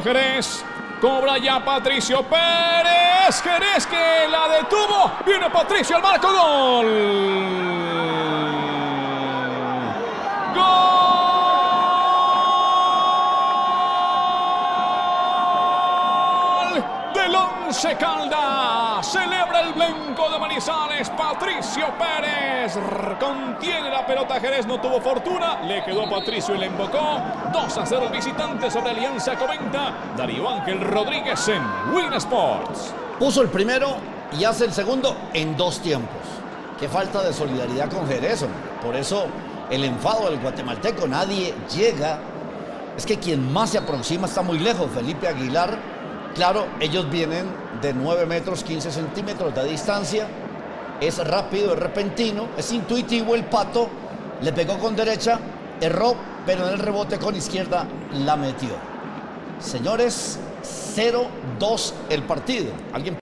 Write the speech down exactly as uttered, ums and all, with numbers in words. Jerez, cobra ya Patricio Pérez, Jerez que la detuvo, viene Patricio al marco, gol. Gol del Once Caldas, celebra el blanco de Manizales, Patricio Pérez, contiene la pelota, Jerez no tuvo fortuna, le quedó Patricio y le embocó. dos a cero visitante sobre Alianza, comenta Darío Ángel Rodríguez en Win Sports. Puso el primero y hace el segundo en dos tiempos. Qué falta de solidaridad con Jerez, hombre. Por eso el enfado del guatemalteco, nadie llega. Es que quien más se aproxima está muy lejos, Felipe Aguilar. Claro, ellos vienen de nueve metros, quince centímetros de distancia. Es rápido, es repentino, es intuitivo el pato. Le pegó con derecha, erró, pero en el rebote con izquierda la metió. Señores, cero dos el partido. ¿Alguien